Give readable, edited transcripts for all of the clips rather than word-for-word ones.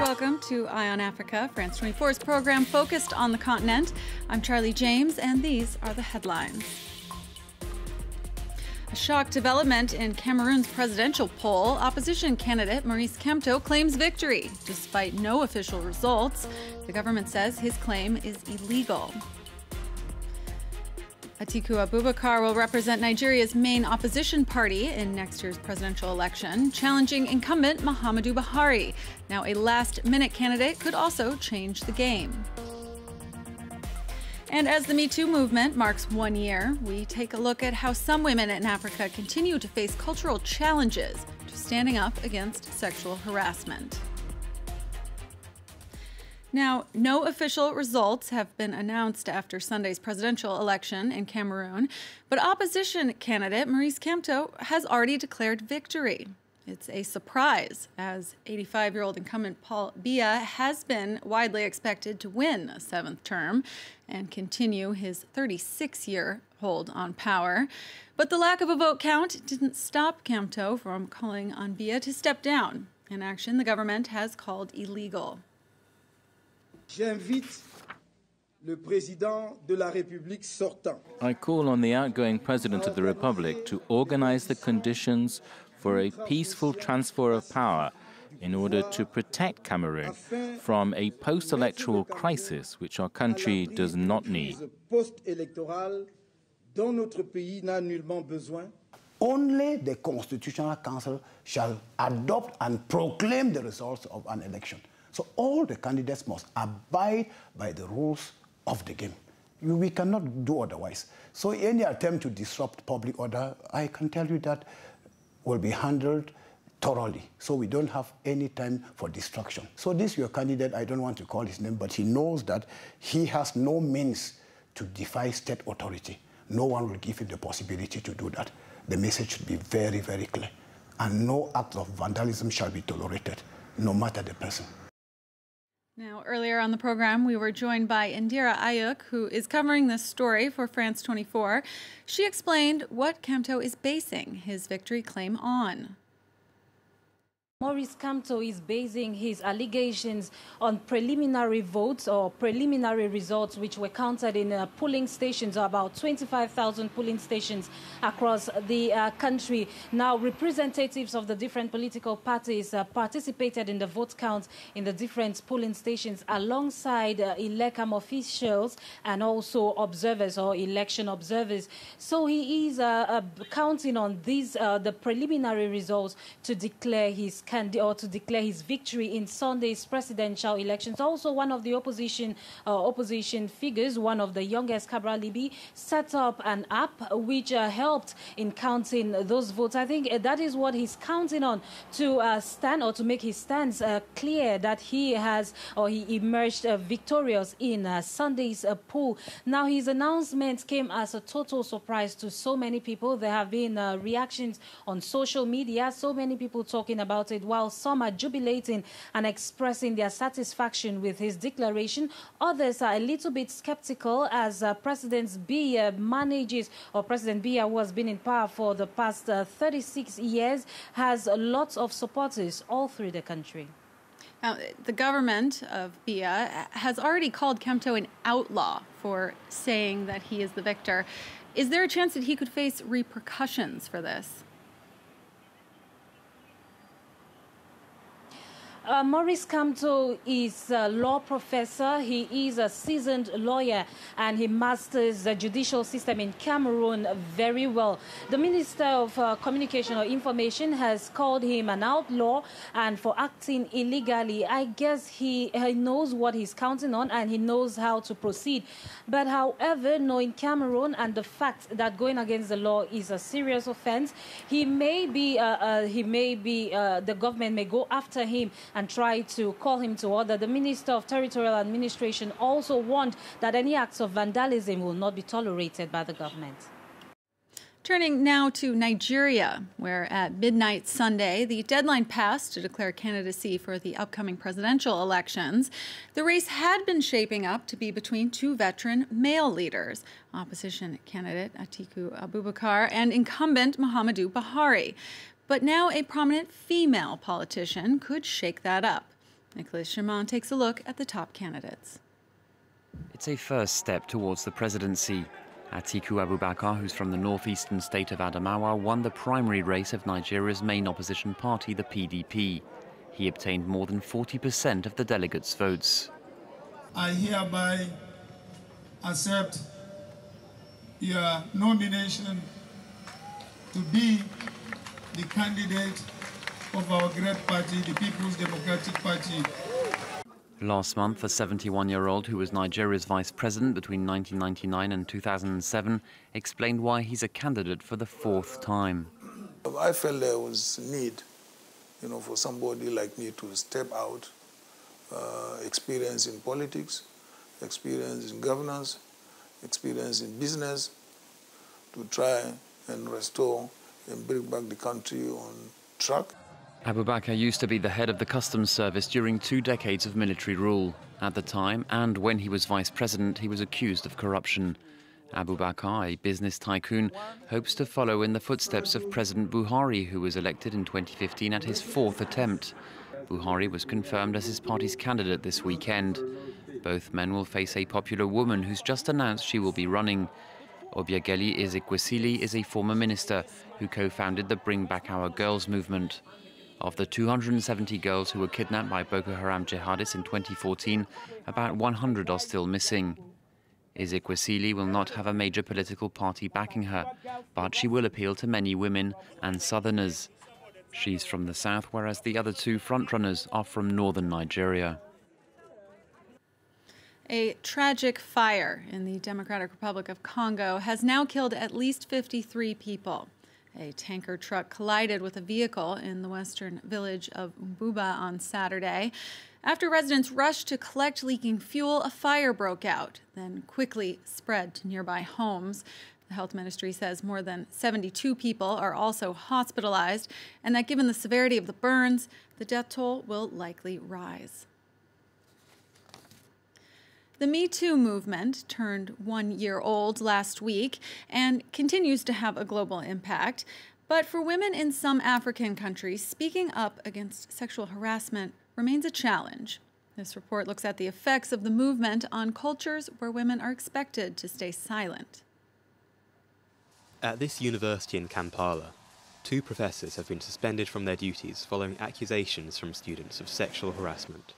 Welcome to Eye on Africa, France 24's program focused on the continent. I'm Charlie James, and these are the headlines. A shock development in Cameroon's presidential poll. Opposition candidate Maurice Kamto claims victory. Despite no official results, the government says his claim is illegal. Atiku Abubakar will represent Nigeria's main opposition party in next year's presidential election, challenging incumbent Muhammadu Buhari. Now a last-minute candidate could also change the game. And as the Me Too movement marks 1 year, we take a look at how some women in Africa continue to face cultural challenges to standing up against sexual harassment. Now, no official results have been announced after Sunday's presidential election in Cameroon, but opposition candidate Maurice Kamto has already declared victory. It's a surprise, as 85-year-old incumbent Paul Biya has been widely expected to win a seventh term and continue his 36-year hold on power. But the lack of a vote count didn't stop Kamto from calling on Biya to step down, an action the government has called illegal. I call on the outgoing President of the Republic to organize the conditions for a peaceful transfer of power in order to protect Cameroon from a post-electoral crisis which our country does not need. Only the Constitutional Council shall adopt and proclaim the results of an election. So all the candidates must abide by the rules of the game. We cannot do otherwise. So any attempt to disrupt public order, I can tell you that will be handled thoroughly. So we don't have any time for distraction. So this your candidate, I don't want to call his name, but he knows that he has no means to defy state authority. No one will give him the possibility to do that. The message should be very, very clear. And no act of vandalism shall be tolerated, no matter the person. Now, earlier on the program, we were joined by Indira Ayuk, who is covering this story for France 24. She explained what Kamto is basing his victory claim on. Maurice Kamto is basing his allegations on preliminary votes or preliminary results which were counted in polling stations, about 25,000 polling stations across the country. Now, representatives of the different political parties participated in the vote count in the different polling stations alongside Elecam officials and also observers or election observers. So he is counting on these, the preliminary results to declare his victory in Sunday's presidential elections. Also, one of the opposition figures, one of the youngest, Cabral Libby, set up an app which helped in counting those votes. I think that is what he's counting on to stand or to make his stance clear that he has or he emerged victorious in Sunday's poll. Now, his announcement came as a total surprise to so many people. There have been reactions on social media, so many people talking about it, while some are jubilating and expressing their satisfaction with his declaration. Others are a little bit skeptical as President Biya, who has been in power for the past 36 years, has lots of supporters all through the country. Now, the government of Biya has already called Kamto an outlaw for saying that he is the victor. Is there a chance that he could face repercussions for this? Maurice Kamto is a law professor. He is a seasoned lawyer and he masters the judicial system in Cameroon very well. The Minister of Communication or Information has called him an outlaw and for acting illegally. I guess he knows what he's counting on and he knows how to proceed. But however, knowing Cameroon and the fact that going against the law is a serious offense, the government may go after him and try to call him to order. The Minister of Territorial Administration also warned that any acts of vandalism will not be tolerated by the government. Turning now to Nigeria, where at midnight Sunday, the deadline passed to declare candidacy for the upcoming presidential elections. The race had been shaping up to be between two veteran male leaders, opposition candidate Atiku Abubakar and incumbent Muhammadu Buhari. But now a prominent female politician could shake that up. Nicolas Chemin takes a look at the top candidates. It's a first step towards the presidency. Atiku Abubakar, who's from the northeastern state of Adamawa, won the primary race of Nigeria's main opposition party, the PDP. He obtained more than 40% of the delegates' votes. I hereby accept your nomination to be the candidate of our great party, the People's Democratic Party. Last month, a 71-year-old who was Nigeria's vice president between 1999 and 2007 explained why he's a candidate for the fourth time. I felt there was need, for somebody like me to step out, experience in politics, experience in governance, experience in business, to try and restore and bring back the country on track. Abubakar used to be the head of the customs service during 2 decades of military rule. At the time, and when he was vice president, he was accused of corruption. Abubakar, a business tycoon, hopes to follow in the footsteps of President Buhari, who was elected in 2015 at his 4th attempt. Buhari was confirmed as his party's candidate this weekend. Both men will face a popular woman who's just announced she will be running. Obiageli Ezekwesili is a former minister who co-founded the Bring Back Our Girls movement. Of the 270 girls who were kidnapped by Boko Haram jihadists in 2014, about 100 are still missing. Ezekwesili will not have a major political party backing her, but she will appeal to many women and southerners. She's from the south, whereas the other 2 frontrunners are from northern Nigeria. A tragic fire in the Democratic Republic of Congo has now killed at least 53 people. A tanker truck collided with a vehicle in the western village of Mbuba on Saturday. After residents rushed to collect leaking fuel, a fire broke out, then quickly spread to nearby homes. The health ministry says more than 72 people are also hospitalized, and that given the severity of the burns, the death toll will likely rise. The Me Too movement turned 1 year old last week and continues to have a global impact. But for women in some African countries, speaking up against sexual harassment remains a challenge. This report looks at the effects of the movement on cultures where women are expected to stay silent. At this university in Kampala, 2 professors have been suspended from their duties following accusations from students of sexual harassment.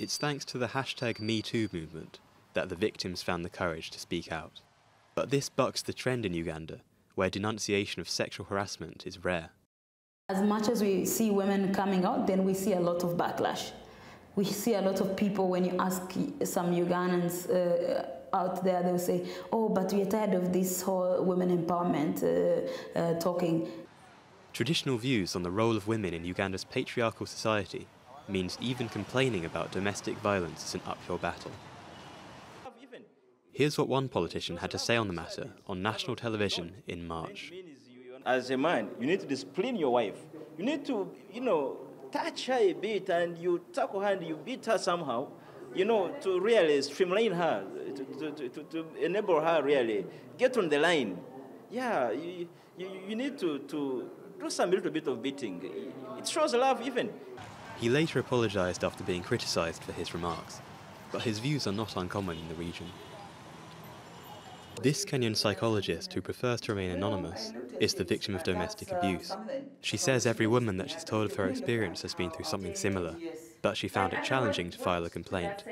It's thanks to the #MeToo movement that the victims found the courage to speak out. But this bucks the trend in Uganda, where denunciation of sexual harassment is rare. As much as we see women coming out, then we see a lot of backlash. We see a lot of people, when you ask some Ugandans out there, they'll say, oh, but we're tired of this whole women empowerment talking. Traditional views on the role of women in Uganda's patriarchal society means even complaining about domestic violence is an uphill battle. Here's what one politician had to say on the matter on national television in March. As a man, you need to discipline your wife. You need to, touch her a bit, and you tackle her and you beat her somehow, to really streamline her, to enable her really. Get on the line. Yeah, you need to do some little bit of beating. It shows love even. He later apologised after being criticised for his remarks, but his views are not uncommon in the region. This Kenyan psychologist, who prefers to remain anonymous, is the victim of domestic abuse. She says every woman that she's told of her experience has been through something similar, but she found it challenging to file a complaint.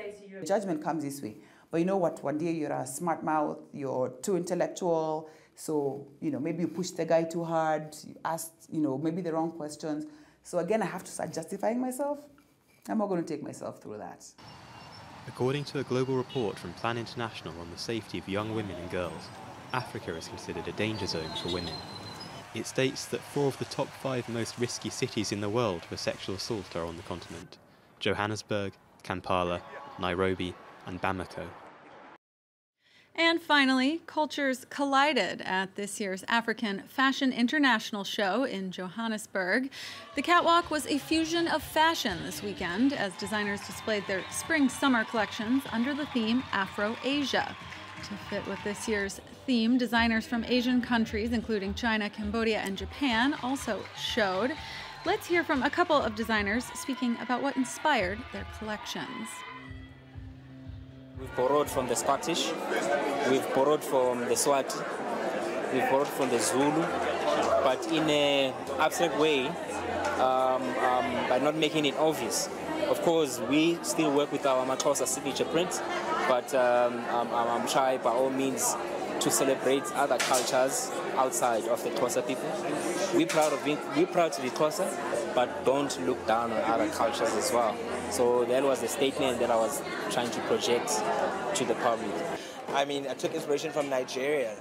Judgment comes this way, but you know what, one day you're a smart mouth, you're too intellectual, so, maybe you pushed the guy too hard, you asked, maybe the wrong questions. So again, I have to start justifying myself. I'm not going to take myself through that. According to a global report from Plan International on the safety of young women and girls, Africa is considered a danger zone for women. It states that 4 of the top 5 most risky cities in the world for sexual assault are on the continent: Johannesburg, Kampala, Nairobi, and Bamako. And finally, cultures collided at this year's African Fashion International Show in Johannesburg. The catwalk was a fusion of fashion this weekend as designers displayed their spring-summer collections under the theme Afro-Asia. To fit with this year's theme, designers from Asian countries, including China, Cambodia, and Japan, also showed. Let's hear from a couple of designers speaking about what inspired their collections. We've borrowed from the Scottish, we've borrowed from the Swati, we've borrowed from the Zulu, but in an abstract way, by not making it obvious. Of course, we still work with our Matosa signature print, but I'm trying by all means to celebrate other cultures outside of the Twasa people. We're proud to be Twasa, but don't look down on other cultures as well. So that was the statement that I was trying to project to the public. I mean, I took inspiration from Nigeria.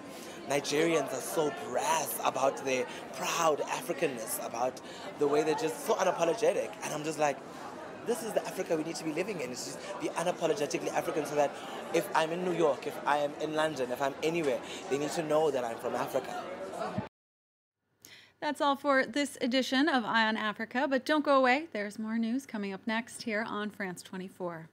Nigerians are so brass about their proud Africanness, about the way they're just so unapologetic. And I'm just like, this is the Africa we need to be living in. It's just be unapologetically African so that if I'm in New York, if I am in London, if I'm anywhere, they need to know that I'm from Africa. That's all for this edition of Eye on Africa, but don't go away. There's more news coming up next here on France 24.